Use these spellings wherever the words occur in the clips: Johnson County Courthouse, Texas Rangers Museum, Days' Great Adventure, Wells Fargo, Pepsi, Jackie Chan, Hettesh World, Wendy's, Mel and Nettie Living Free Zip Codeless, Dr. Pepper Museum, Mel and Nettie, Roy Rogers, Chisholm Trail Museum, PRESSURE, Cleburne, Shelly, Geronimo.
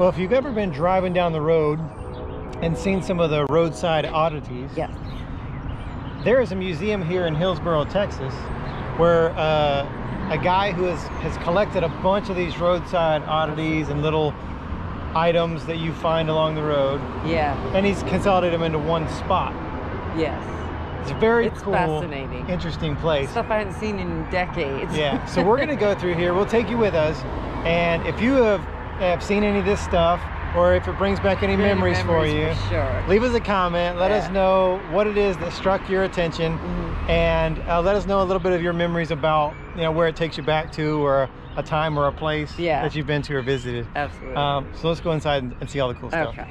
Well, if you've ever been driving down the road and seen some of the roadside oddities, yes, there is a museum here in Hillsboro, Texas, where a guy who has collected a bunch of these roadside oddities and little items that you find along the road. Yeah. And he's consolidated them into one spot. Yes. It's very cool, fascinating, interesting place. Stuff I haven't seen in decades. Yeah. So we're going to go through here. We'll take you with us. And if you have seen any of this stuff, or if it brings back any memories for you, sure, leave us a comment. Let us know what it is that struck your attention, and let us know a little bit of your memories about, you know, where it takes you back to, or a time or a place that you've been to or visited. Absolutely. So let's go inside and see all the cool stuff. Okay.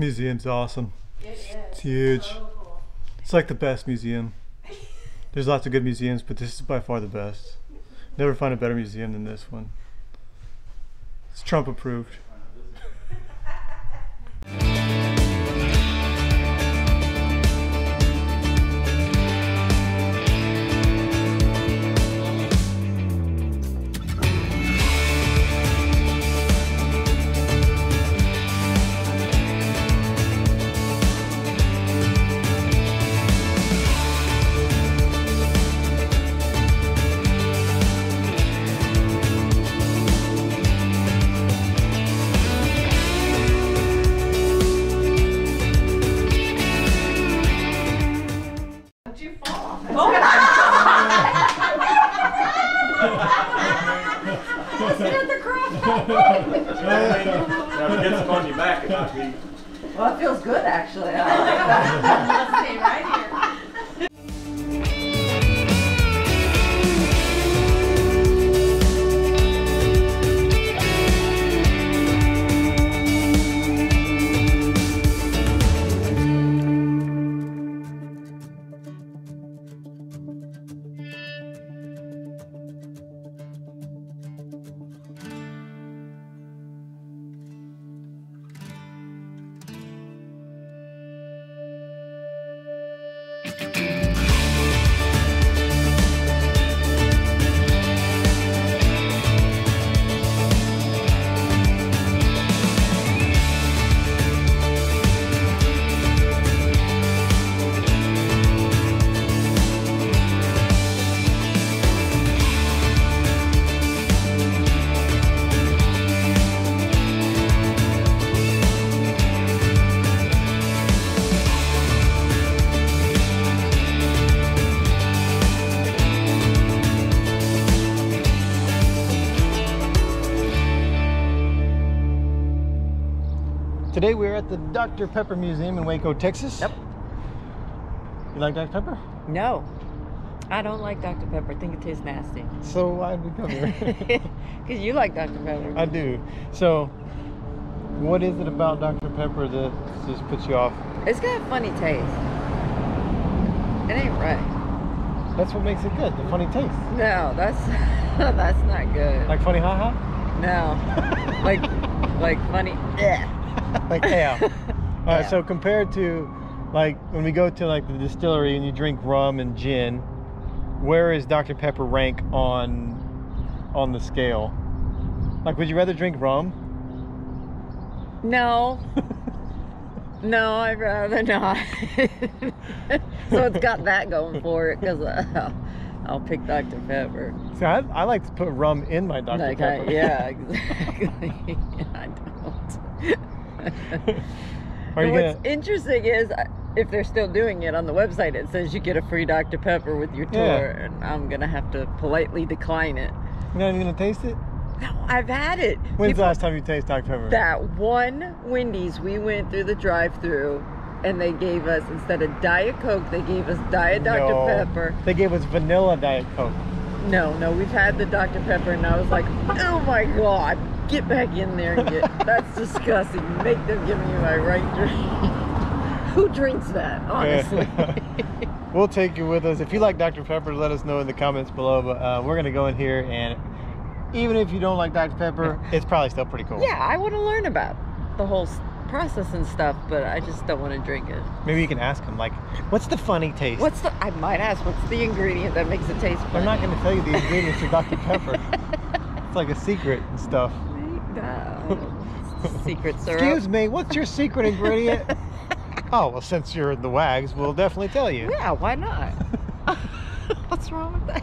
Museum's awesome. It's huge. So cool. It's like the best museum. There's lots of good museums, but this is by far the best. Never find a better museum than this one. It's Trump approved. Well, it feels good, actually. Let's stay right here. Today we're at the Dr. Pepper Museum in Waco, Texas. Yep. You like Dr. Pepper? No, I don't like Dr. Pepper. I think it tastes nasty. So why did we come here? Because you like Dr. Pepper. I do. So what is it about Dr. Pepper that just puts you off? It's got a funny taste. It ain't right. That's what makes it good, the funny taste. No, that's not good. Like funny ha-ha? No, like funny. Yeah. Like, damn. All right, so compared to like when we go to like the distillery and you drink rum and gin, where is Dr. Pepper rank on the scale? Like, would you rather drink rum? No. No, I'd rather not. So it's got that going for it, because I'll pick Dr. Pepper. See, I like to put rum in my Dr. Pepper. Yeah, exactly. I don't. What's interesting is, if they're still doing it on the website, it says you get a free Dr. Pepper with your tour, and I'm going to have to politely decline it. You're not even going to taste it? No, I've had it. When's the last time you tasted Dr. Pepper? That one Wendy's, we went through the drive-thru, and they gave us, instead of Diet Coke, they gave us Diet Dr. Pepper. They gave us vanilla Diet Coke. No, we've had the Dr. Pepper, and I was like, oh my God, get back in there and get, that's disgusting. Make them give me my right drink. Who drinks that, honestly? We'll take you with us. If you like Dr. Pepper, let us know in the comments below, but we're going to go in here, and even if you don't like Dr. Pepper, it's probably still pretty cool. Yeah, I want to learn about the whole process and stuff, but I just don't want to drink it. Maybe you can ask them, like, what's the funny taste? I might ask, what's the ingredient that makes it taste funny? I'm not going to tell you the ingredients of Dr. Pepper. It's like a secret and stuff. Secret syrup. Excuse me, what's your secret ingredient? Oh, well, since you're in the WAGs, we'll definitely tell you. Yeah, why not? What's wrong with that?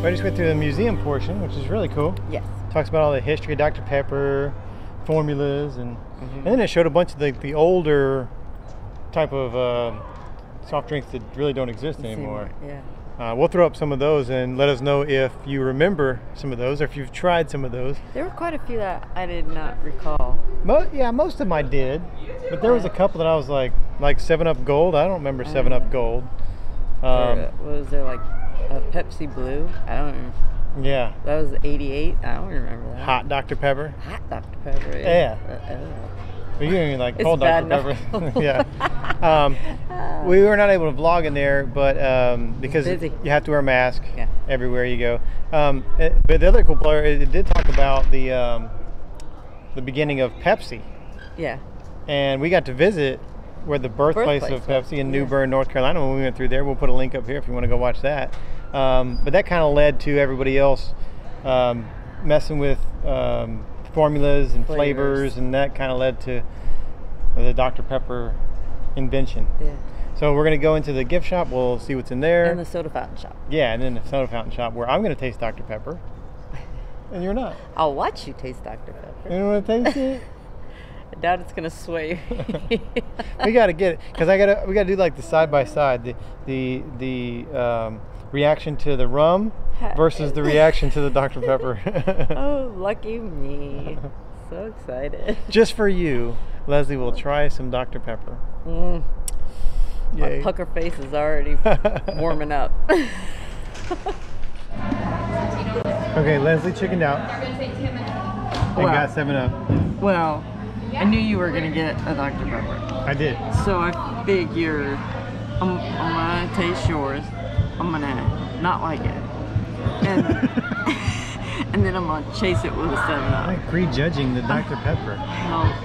I just went through the museum portion, which is really cool. Yes. Talks about all the history of Dr. Pepper, formulas, and then it showed a bunch of the older type of soft drinks that really don't exist anymore. Yeah. We'll throw up some of those and let us know if you remember some of those or if you've tried some of those. There were quite a few that I did not recall. Most of them I did, but there was a couple that I was like 7-Up Gold. I don't remember 7-Up Gold. What was there, like a Pepsi Blue? I don't remember. Yeah. That was 88? I don't remember that. Hot Dr. Pepper? Hot Dr. Pepper, yeah. You're going to like cold Dr. Pepper. Yeah. We were not able to vlog in there, but because you have to wear a mask everywhere you go. But the other cool part, it did talk about the beginning of Pepsi. Yeah. And we got to visit where the birthplace of Pepsi in New Bern, North Carolina, when we went through there. We'll put a link up here if you want to go watch that. But that kind of led to everybody else messing with formulas and flavors, and that kind of led to the Dr. Pepper invention. Yeah. So we're going to go into the gift shop. We'll see what's in there. And the soda fountain shop. Yeah, and then the soda fountain shop, where I'm going to taste Dr. Pepper. And you're not. I'll watch you taste Dr. Pepper. You want to taste it? I doubt it's gonna sway. We gotta get it, because we gotta do like the side by side, the reaction to the rum versus the reaction to the Dr. Pepper. Oh, lucky me! So excited. Just for you, Leslie will try some Dr. Pepper. My pucker face is already warming up. Okay, Leslie chickened out and got 7-Up. Well, I knew you were going to get a Dr. Pepper. I did. So I figured I'm going to taste yours. I'm going to not like it. And and then I'm gonna chase it with a 7-Up. Like prejudging the Dr. Pepper. Well,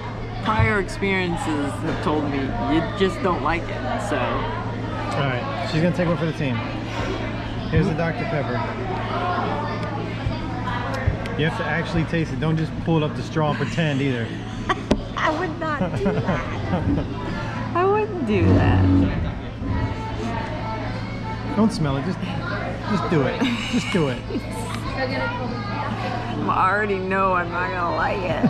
prior experiences have told me you just don't like it, so. All right, she's gonna take one for the team. Here's the Dr. Pepper. You have to actually taste it. Don't just pull it up the straw and pretend either. I would not do that. I wouldn't do that. Don't smell it. Just do it. Just do it. I already know I'm not gonna like it.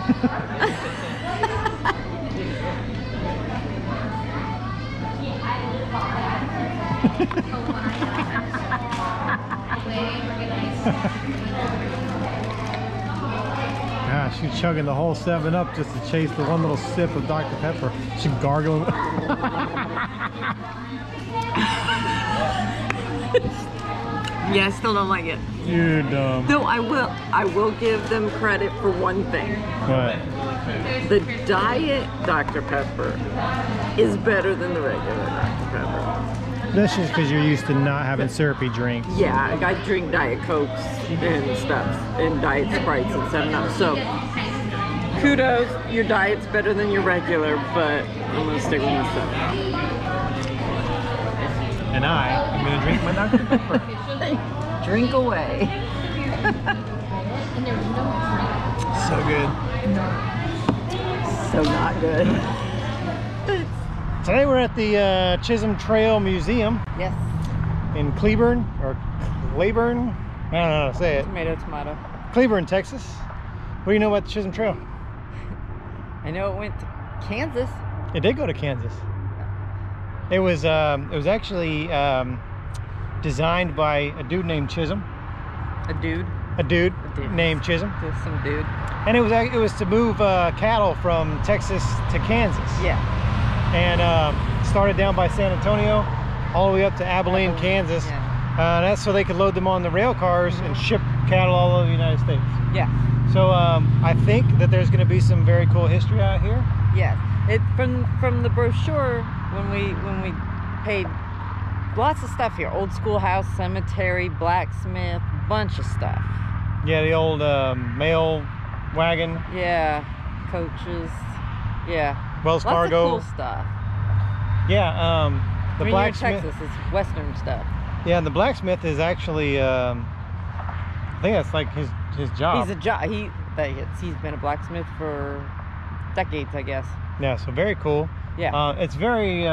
Gosh, she's chugging the whole 7-Up just to chase the one little sip of Dr. Pepper. She's gargling. Yeah, I still don't like it. You're dumb. Though I will give them credit for one thing. What? The diet Dr. Pepper is better than the regular Dr. Pepper. That's just because you're used to not having syrupy drinks. Yeah, like I drink Diet Cokes and stuff, and Diet Sprites and 7-Up. So, kudos, your diet's better than your regular, but I'm going to stick with my 7-Up. And I am going to drink my Dr. Pepper. Drink away. So good. So not good. Today we're at the Chisholm Trail Museum. Yes. In Cleburne, or Claiborne. I don't know how to say it. Tomato, tomato. Cleburne, Texas. What do you know about the Chisholm Trail? I know it went to Kansas. It did go to Kansas. It was actually designed by a dude named Chisholm. A dude? A dude, named Chisholm. Just some dude. And it was to move cattle from Texas to Kansas. Yeah. And started down by San Antonio, all the way up to Abilene, Kansas. Yeah. That's so they could load them on the rail cars and ship cattle all over the United States. Yeah. So I think that there's going to be some very cool history out here. Yes. It from the brochure when we paid. Lots of stuff here. Old schoolhouse, cemetery, blacksmith, bunch of stuff. Yeah, the old mail wagon. Yeah, coaches. Yeah. Wells Fargo. Lots of cool stuff. Yeah, the blacksmith. You're in Texas, it's Western stuff. Yeah, and the blacksmith is actually, I think that's like his job. He's a job. He's been a blacksmith for decades, I guess. Yeah, so very cool. Yeah. It's very.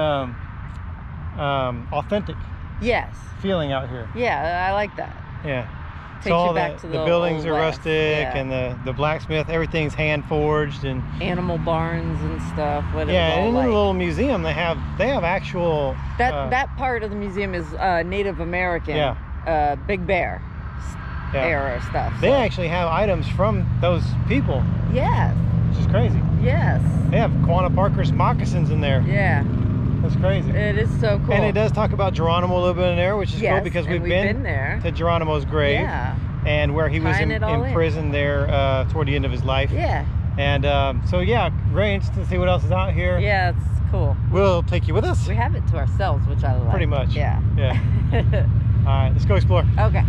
Authentic. Yes. Feeling out here. Yeah, I like that. Yeah. Takes so all you back to the buildings are rustic, yeah. And the blacksmith, everything's hand forged and animal barns and stuff. Whatever. Yeah, and in the little museum they have actual. That part of the museum is Native American. Yeah. Big Bear. Yeah. Era stuff. So. They actually have items from those people. Yes. Which is crazy. Yes. They have Quanah Parker's moccasins in there. Yeah. That's crazy. It is so cool. And it does talk about Geronimo a little bit in there, which is cool because we've been there to Geronimo's grave, yeah, and where he was in prison there toward the end of his life. Yeah. And so yeah, very interesting to see what else is out here. Yeah, it's cool. We'll take you with us. We have it to ourselves, which I like. Pretty much. Yeah. Yeah. All right, let's go explore. Okay.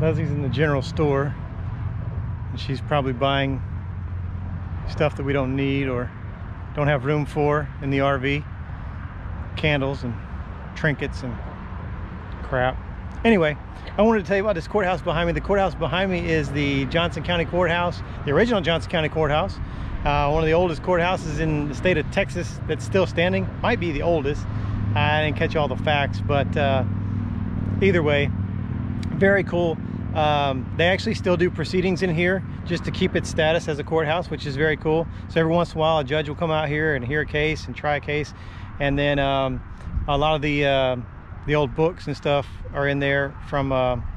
Leslie's in the general store and she's probably buying stuff that we don't need or don't have room for in the RV. Candles and trinkets and crap. Anyway, I wanted to tell you about this courthouse behind me. The courthouse behind me is the Johnson County Courthouse, the original Johnson County Courthouse. one of the oldest courthouses in the state of Texas that's still standing. Might be the oldest. I didn't catch all the facts, but either way, very cool. They actually still do proceedings in here just to keep its status as a courthouse, which is very cool. So every once in a while, a judge will come out here and hear a case and try a case. And then a lot of the old books and stuff are in there from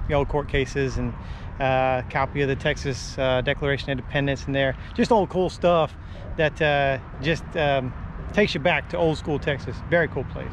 the old court cases, and a copy of the Texas Declaration of Independence in there. Just old cool stuff that just takes you back to old school Texas. Very cool place.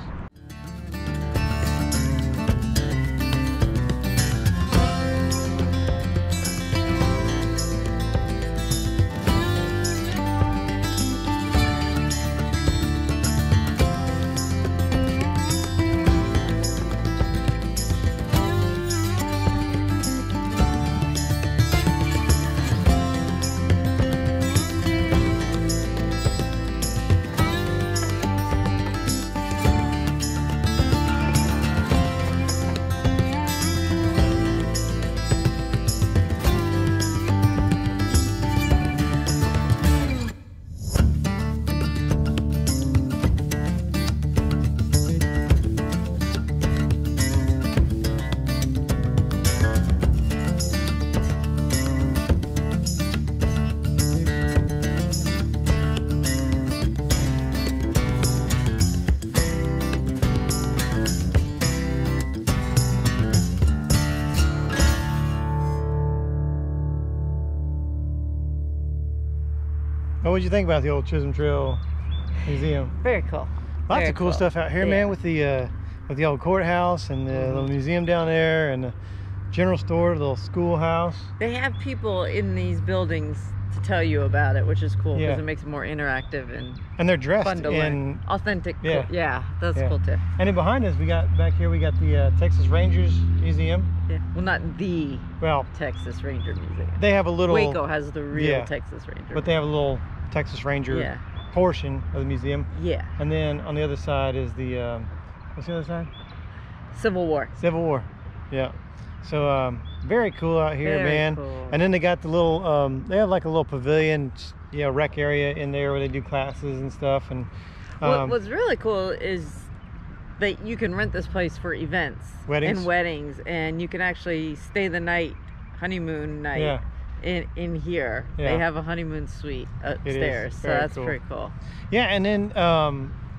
What did you think about the old Chisholm Trail Museum? Very cool. Lots of cool stuff out here, yeah, man, with the old courthouse and the little museum down there and the general store, the little schoolhouse. They have people in these buildings to tell you about it, which is cool because it makes it more interactive and they're dressed fun to learn. Authentic. Yeah, cool. That's cool too. And then behind us, we got back here, we got the Texas Rangers Museum. Yeah. Well, not the Texas Ranger Museum. They have a little. Waco has the real Texas Ranger, but they have a little Texas Ranger portion of the museum. Yeah. And then on the other side is the what's the other side? Civil War. Civil War. Yeah. So very cool out here, man. Cool. And then they got the little they have like a little pavilion, rec area in there where they do classes and stuff. And what's really cool is that you can rent this place for events, weddings, and you can actually stay the night, honeymoon night, in here. They have a honeymoon suite upstairs, so that's pretty cool. Yeah, and then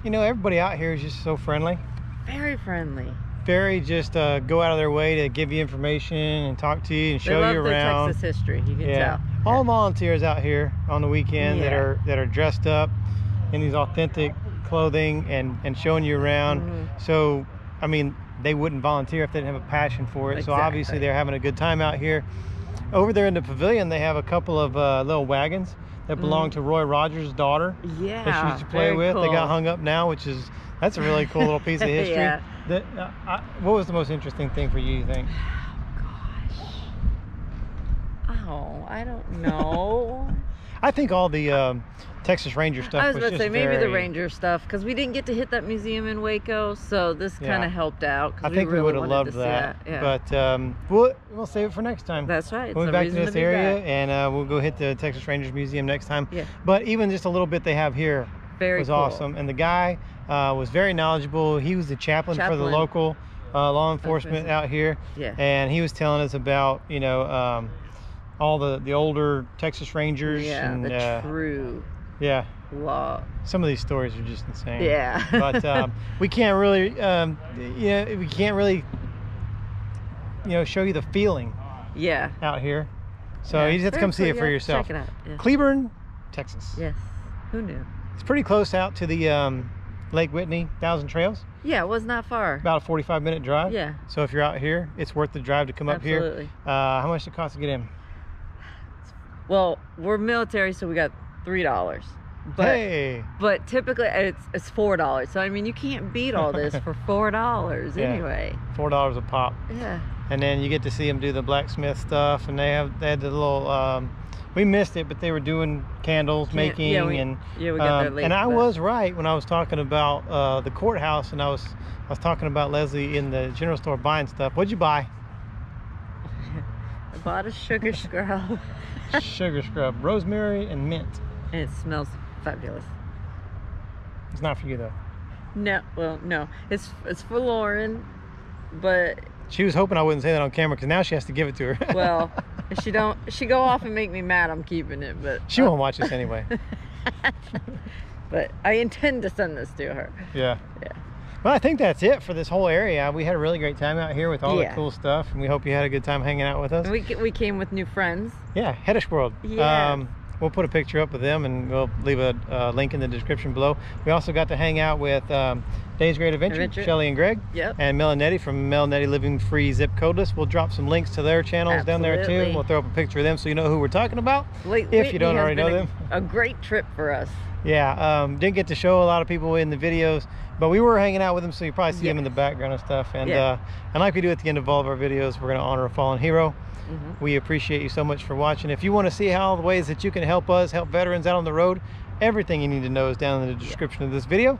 everybody out here is just so friendly. Very friendly. Very just go out of their way to give you information and talk to you and show you around. They love the Texas history. You can tell. All volunteers out here on the weekend that are dressed up in these authentic clothing and showing you around. So, I mean, they wouldn't volunteer if they didn't have a passion for it. Exactly. So obviously they're having a good time out here. Over there in the pavilion, they have a couple of little wagons that belong to Roy Rogers' daughter. Yeah, that she used to play with. Cool. They got hung up now, that's a really cool little piece of history. What was the most interesting thing for you think? Oh, I don't know. I think all the Texas Ranger stuff. I was about to say maybe the Ranger stuff, because we didn't get to hit that museum in Waco, so this kind of helped out. I think we would have loved that. But we'll save it for next time. That's right. We'll be back to this area, and we'll go hit the Texas Rangers Museum next time. Yeah. But even just a little bit they have here was awesome, and the guy was very knowledgeable. He was the chaplain for the local law enforcement out here, and he was telling us about all the older Texas Rangers and the true law. Some of these stories are just insane, but we can't really show you the feeling out here, so you just have to come see it for yourself. Check it out. Yeah. Cleburne, Texas. Yes, who knew? It's pretty close out to the Lake Whitney Thousand Trails. Yeah, it was not far. About a 45-minute drive. Yeah. So if you're out here, it's worth the drive to come up here. Absolutely. How much did it cost to get in? Well, we're military, so we got $3. But typically it's $4. So I mean, you can't beat all this for $4 anyway. $4 a pop. Yeah. And then you get to see them do the blacksmith stuff, and they had the little. We missed it, but they were doing candles making, we got there late. And I was right when I was talking about the courthouse, and I was talking about Leslie in the general store buying stuff. What'd you buy? I bought a sugar scrub. Rosemary and mint. and it smells fabulous. It's not for you though. No, well, no. It's for Lauren, but she was hoping I wouldn't say that on camera because now she has to give it to her. Well, if she don't, she go off and make me mad, I'm keeping it, but she won't watch this anyway. But I intend to send this to her. Yeah. Yeah. Well, I think that's it for this whole area. We had a really great time out here with all the cool stuff, and we hope you had a good time hanging out with us. We came with new friends. Yeah, Hettesh World. Yeah. We'll put a picture up of them, and we'll leave a link in the description below. We also got to hang out with Days' Great Adventure, Shelly and Greg, and Mel and Nettie from Mel and Nettie Living Free Zip Codeless. We'll drop some links to their channels down there too. We'll throw up a picture of them so you know who we're talking about, if you don't already know them. A great trip for us. Yeah, didn't get to show a lot of people in the videos, but we were hanging out with them, so you probably see them in the background and stuff. And and like we do at the end of all of our videos, we're going to honor a fallen hero. We appreciate you so much for watching. If you want to see how the ways that you can help us, help veterans out on the road, everything you need to know is down in the description of this video.